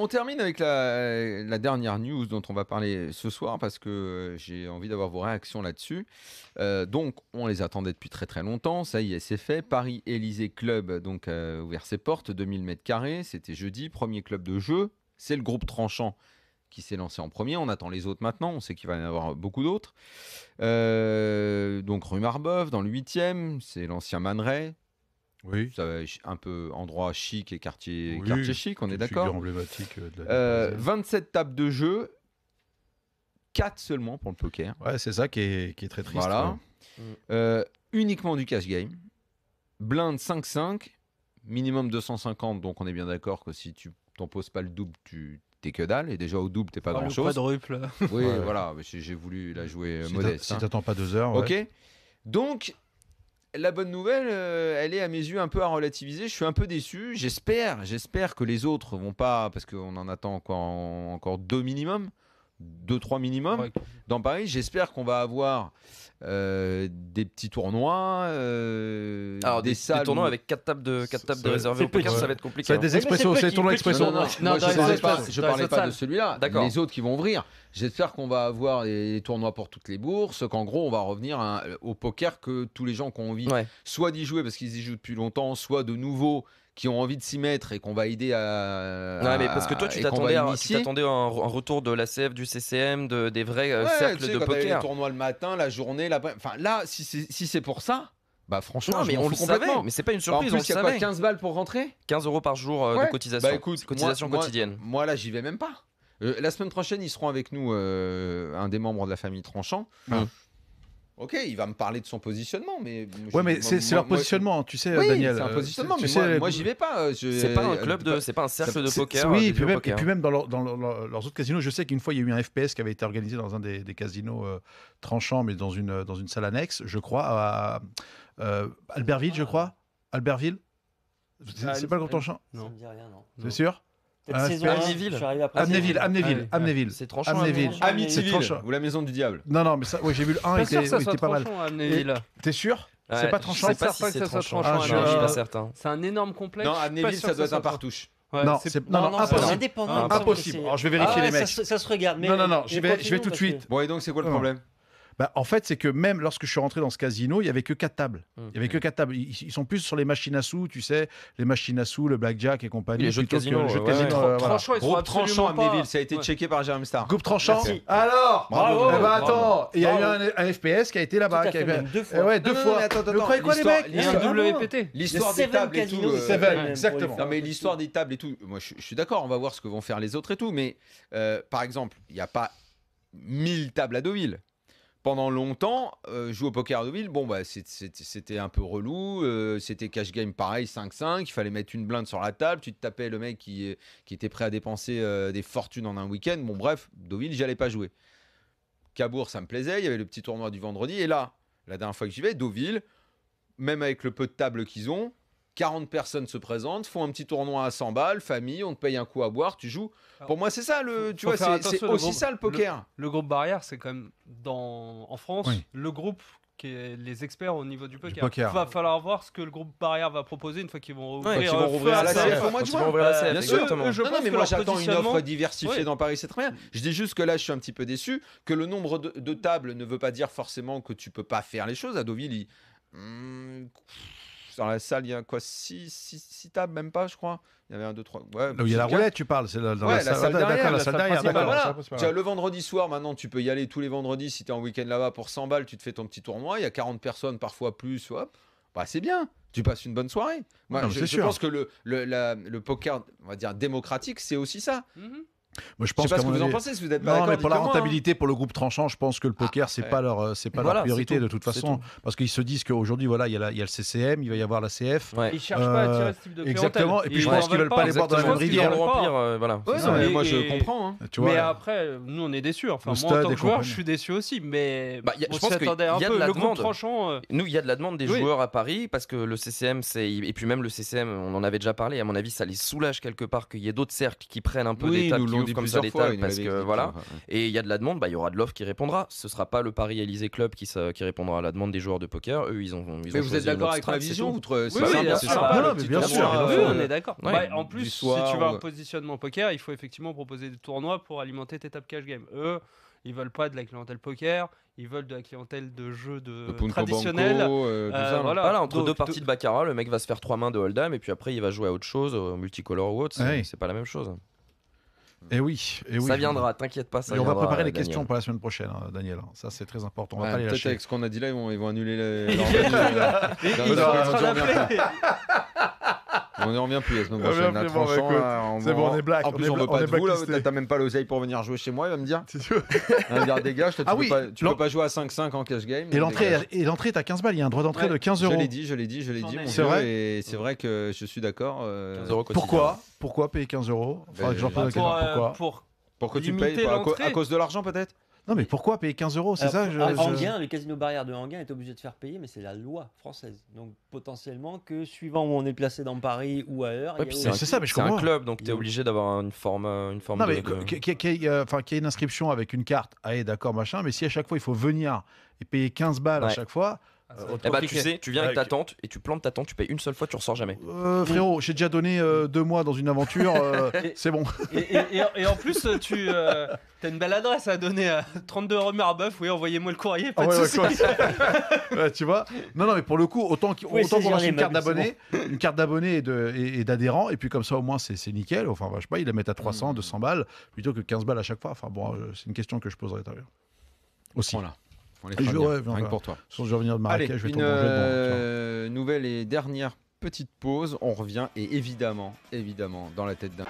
On termine avec la dernière news dont on va parler ce soir parce que j'ai envie d'avoir vos réactions là-dessus. Donc, on les attendait depuis très très longtemps. Ça y est, c'est fait. Paris Élysée Club donc a ouvert ses portes, 2000 mètres carrés. C'était jeudi, premier club de jeu. C'est le groupe Tranchant qui s'est lancé en premier. On attend les autres maintenant. On sait qu'il va y en avoir beaucoup d'autres. Donc, rue Marbeuf, dans le 8e, c'est l'ancien Man Ray. Oui. Ça, un peu endroit chic et quartier chic, on est d'accord. 27 tables de jeu, 4 seulement pour le poker. Ouais, c'est ça qui est très triste. Voilà. Ouais. Uniquement du cash game. Blinde 5-5, minimum 250, donc on est bien d'accord que si tu t'en poses pas le double, tu t'es que dalle. Et déjà au double, t'es pas grand chose. Quadruple. Oui, ouais. Voilà, j'ai voulu la jouer modeste. Si t'attends pas 2 heures. Ok. Ouais. Donc. La bonne nouvelle, elle est à mes yeux un peu à relativiser. Je suis un peu déçu. J'espère que les autres vont pas, parce qu'on en attend encore 2, 3 minimum. Ouais. Dans Paris, j'espère qu'on va avoir des petits tournois, alors des salles, des tournois avec 4 tables de réservées. Au poker, ça va être compliqué. C'est des expressions, c'est tournois expressions. Non, je parlais pas de celui-là. Les autres qui vont ouvrir. J'espère qu'on va avoir des tournois pour toutes les bourses, qu'en gros on va revenir au poker que tous les gens qui ont envie, soit d'y jouer parce qu'ils y jouent depuis longtemps, soit de nouveaux qui ont envie de s'y mettre et qu'on va aider à... Non, mais parce que toi, tu t'attendais à un retour de la CF, du CCM, des vrais cercles de poker. Ouais, les tournois le matin, la journée, enfin là, si c'est pour ça, bah franchement, non, mais on le savait, mais c'est pas une surprise, on le savait. En plus, il y a quoi, 15 balles pour rentrer ? 15 € par jour de cotisation, bah, écoute, cotisation quotidienne. Moi là, j'y vais même pas. La semaine prochaine, ils seront avec nous, un des membres de la famille Tranchant. Ah. Ok, il va me parler de son positionnement, mais... Ouais, mais c'est leur positionnement, tu sais, oui, Daniel. C'est un positionnement, mais moi j'y vais pas. C'est pas un club, c'est pas un cercle de poker. Oui, et puis même dans leurs autres casinos, je sais qu'une fois, il y a eu un FPS qui avait été organisé dans un des casinos Tranchant, mais dans une salle annexe, je crois, à Albertville, je crois. Albertville ? C'est pas le groupe Tranchant ? Non, ça me dit rien, non. C'est sûr ? Amnéville. C'est Tranchant. Amityville. Ou la maison du diable. Non, mais ça, oui, j'ai vu le 1 et c'était pas mal. T'es sûr? C'est pas Tranchant. C'est certain que ça soit Tranchant. Je suis pas certain. C'est un énorme complexe. Non, Amnéville, ça doit être un partouche. Ouais, non, impossible. Indépendant, impossible. Alors je vais vérifier les mecs. Ça se regarde. Non, je vais tout de suite. Bon, et donc c'est quoi le problème? Bah, en fait, c'est que même lorsque je suis rentré dans ce casino, il n'y avait que 4 tables. Ils sont plus sur les machines à sous, tu sais, les machines à sous, le blackjack et compagnie. Les jeux de casino. Groupe Tranchant, Amnéville, ça a été checké par Jérôme Star. Groupe Tranchant. Alors, bravo. Eh ben attends, il y a eu un FPS qui a été là-bas. Deux fois. Vous croyez quoi, les mecs? WPT. L'histoire des tables et tout. Exactement. Non, mais l'histoire des tables et tout. Moi, je suis d'accord, on va voir ce que vont faire les autres et tout. Mais par exemple, il n'y a pas 1000 tables à Deauville. Pendant longtemps, jouer au poker à Deauville, bon, bah, c'était un peu relou. C'était cash game pareil, 5-5. Il fallait mettre une blinde sur la table. Tu te tapais le mec qui était prêt à dépenser des fortunes en un week-end. Bon, bref, Deauville, j'allais pas jouer. Cabourg, ça me plaisait. Il y avait le petit tournoi du vendredi. Et là, la dernière fois que j'y vais, Deauville, même avec le peu de tables qu'ils ont, 40 personnes se présentent, font un petit tournoi à 100 balles, famille, on te paye un coup à boire, tu joues. Alors, pour moi, c'est ça, c'est aussi ça le poker. Le groupe Barrière, c'est quand même, en France, le groupe qui est les experts au niveau du poker. Il va falloir voir ce que le groupe Barrière va proposer une fois qu'ils vont rouvrir la CF au mois de juin. Bien sûr, mais moi, j'attends une offre diversifiée dans Paris, c'est très bien. Je dis juste que là, je suis un petit peu déçu, que le nombre de tables ne veut pas dire forcément que tu peux pas faire les choses. À Deauville, dans la salle, il y a quoi, 6 tables, même pas, je crois. Il y avait 1, 2, 3. Ouais, il y a la roulette, tu parles. C'est la salle derrière. La salle derrière, voilà. Le vendredi soir, maintenant, tu peux y aller tous les vendredis. Si tu es en week-end là-bas pour 100 balles, tu te fais ton petit tournoi. Il y a 40 personnes, parfois plus. Hop. Bah, c'est bien. Tu passes une bonne soirée. Moi, non, je pense que le poker, on va dire, démocratique, c'est aussi ça. Mm-hmm. Moi, je pense, je sais pas ce que vous en pensez, si vous êtes pas d'accord. Non, mais pour la rentabilité, pour le groupe Tranchant, je pense que le poker, c'est pas leur priorité de toute façon, parce qu'ils se disent qu'aujourd'hui, voilà, il y a le CCM, il va y avoir la CF. Ouais. Ils cherchent pas à attirer ce type de clientèle. Exactement. Et puis je pense qu'ils veulent pas les voir dans la même rivière. Voilà. Moi, je comprends. Mais après, nous, on est déçus. Enfin, moi, en tant que joueur, je suis déçu aussi. Mais je pense qu'il y a de la demande. Nous, il y a de la demande des joueurs à Paris, parce que le CCM, et puis même le CCM, on en avait déjà parlé. À mon avis, ça les soulage quelque part qu'il y ait d'autres cercles qui prennent un peu des tables. dit comme ça l'état, parce que voilà. Et il y a de la demande, bah il y aura de l'offre qui répondra. Ce sera pas le Paris Élysée Club qui répondra à la demande des joueurs de poker. Eux, ils ont. Mais vous êtes d'accord avec ma vision ou bien sûr, on est d'accord. En plus, si tu vas en positionnement poker, il faut effectivement proposer des tournois pour alimenter tes tables cash game. Eux, ils veulent pas de la clientèle poker. Ils veulent de la clientèle de jeux traditionnels. Voilà, entre deux parties de baccarat, le mec va se faire 3 mains de hold-am et puis après il va jouer à autre chose, au multicolore ou autre. C'est pas la même chose. Et oui, ça viendra, t'inquiète pas. Ça et on va préparer les questions pour la semaine prochaine, hein, Daniel. Ça, c'est très important. On va pas les lâcher. Avec ce qu'on a dit là, ils vont annuler les. On n'y revient plus la semaine prochaine. C'est bon, on est black. En plus, on veut pas de vous. T'as même pas l'oseille pour venir jouer chez moi, il va me dire. Des gars, tu peux pas jouer à 5-5 en cash game. Et l'entrée est à 15 balles. Il y a un droit d'entrée de 15 €. Je l'ai dit. C'est vrai que je suis d'accord. Pourquoi payer 15 €? Pour que tu payes à cause de l'argent, peut-être. Non, mais pourquoi payer 15 €? C'est ça. Le casino Barrière de Enghien est obligé de faire payer, mais c'est la loi française. Donc potentiellement que suivant où on est placé dans Paris ou ailleurs. Ouais, c'est ça, mais je comprends. C'est un club, donc tu es obligé d'avoir une forme. Non, mais qu'il y ait une inscription avec une carte, allez, d'accord, machin. Mais si à chaque fois il faut venir et payer 15 balles à chaque fois. Eh bah, tu viens avec ta tante et tu plantes ta tante, tu payes une seule fois, tu ressors jamais. Frérot, j'ai déjà donné 2 mois dans une aventure, c'est bon. Et en plus, tu as une belle adresse à donner à 32 € Marbeuf, oui, envoyez-moi le courrier, pas de soucis. Ouais, tu vois. Non, mais pour le coup, autant qu'on lance une carte d'abonné et d'adhérent, et puis comme ça, au moins, c'est nickel. Enfin, je sais pas, ils la mettent à 300, 200 balles, plutôt que 15 balles à chaque fois. Enfin, bon, c'est une question que je poserai tout à l'heure. Aussi. Voilà. Je vais revenir de Marrakech. Allez, une nouvelle et dernière petite pause. On revient et évidemment dans la tête d'un...